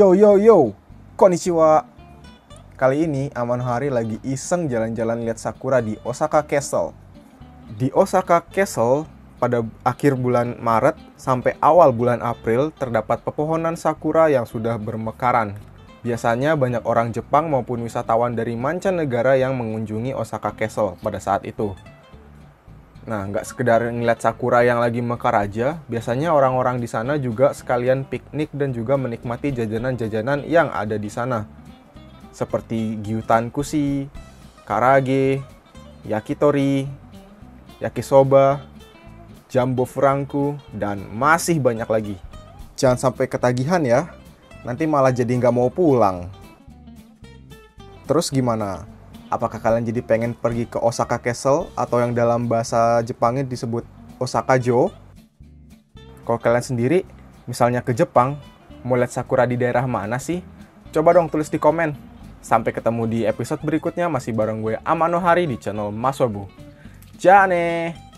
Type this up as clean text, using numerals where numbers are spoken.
Yo, konnichiwa. Kali ini Amano Hari lagi iseng jalan-jalan lihat sakura di Osaka Castle. Di Osaka Castle pada akhir bulan Maret sampai awal bulan April terdapat pepohonan sakura yang sudah bermekaran. Biasanya banyak orang Jepang maupun wisatawan dari mancanegara yang mengunjungi Osaka Castle pada saat itu. Nah, nggak sekedar ngeliat sakura yang lagi mekar aja, biasanya orang-orang di sana juga sekalian piknik dan juga menikmati jajanan-jajanan yang ada di sana. Seperti gyutan kushi, karage, yakitori, yakisoba, jambo furangku, dan masih banyak lagi. Jangan sampai ketagihan ya, nanti malah jadi nggak mau pulang. Terus gimana? Apakah kalian jadi pengen pergi ke Osaka Castle atau yang dalam bahasa Jepangnya disebut Osaka Joe? Kalau kalian sendiri, misalnya ke Jepang, mau lihat sakura di daerah mana sih? Coba dong tulis di komen. Sampai ketemu di episode berikutnya, masih bareng gue Amano Hari di channel Masobu. Jane!